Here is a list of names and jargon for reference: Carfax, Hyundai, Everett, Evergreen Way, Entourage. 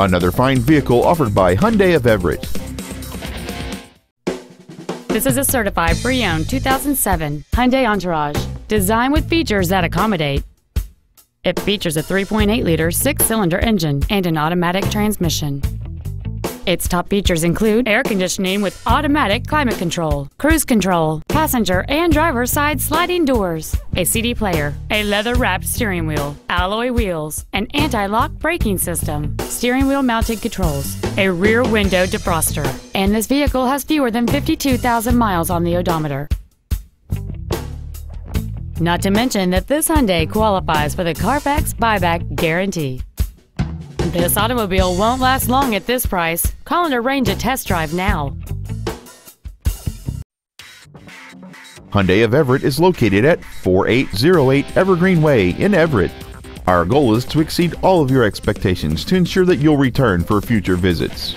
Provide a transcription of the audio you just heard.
Another fine vehicle offered by Hyundai of Everett. This is a certified pre-owned 2007 Hyundai Entourage, designed with features that accommodate. It features a 3.8-liter six-cylinder engine and an automatic transmission. Its top features include air conditioning with automatic climate control, cruise control, passenger and driver side sliding doors, a CD player, a leather-wrapped steering wheel, alloy wheels, an anti-lock braking system, steering wheel mounted controls, a rear window defroster, and this vehicle has fewer than 52,000 miles on the odometer. Not to mention that this Hyundai qualifies for the Carfax buyback guarantee. This automobile won't last long at this price. Call and arrange a test drive now. Hyundai of Everett is located at 4808 Evergreen Way in Everett. Our goal is to exceed all of your expectations to ensure that you'll return for future visits.